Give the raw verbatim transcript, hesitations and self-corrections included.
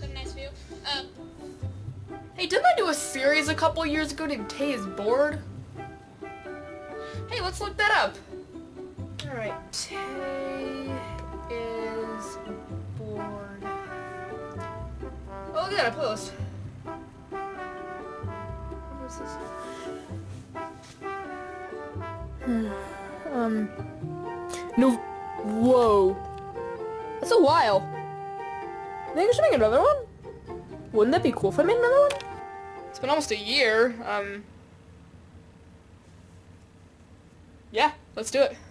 Good, nice view. Uh, hey, didn't I do a series a couple years ago named Tay is Bored? Hey, let's look that up. All right, Tay is Bored. Oh, look at that, I post. Um, no, whoa, that's a while. I think I should make another one. Wouldn't that be cool if I made another one? It's been almost a year. Um, yeah, let's do it.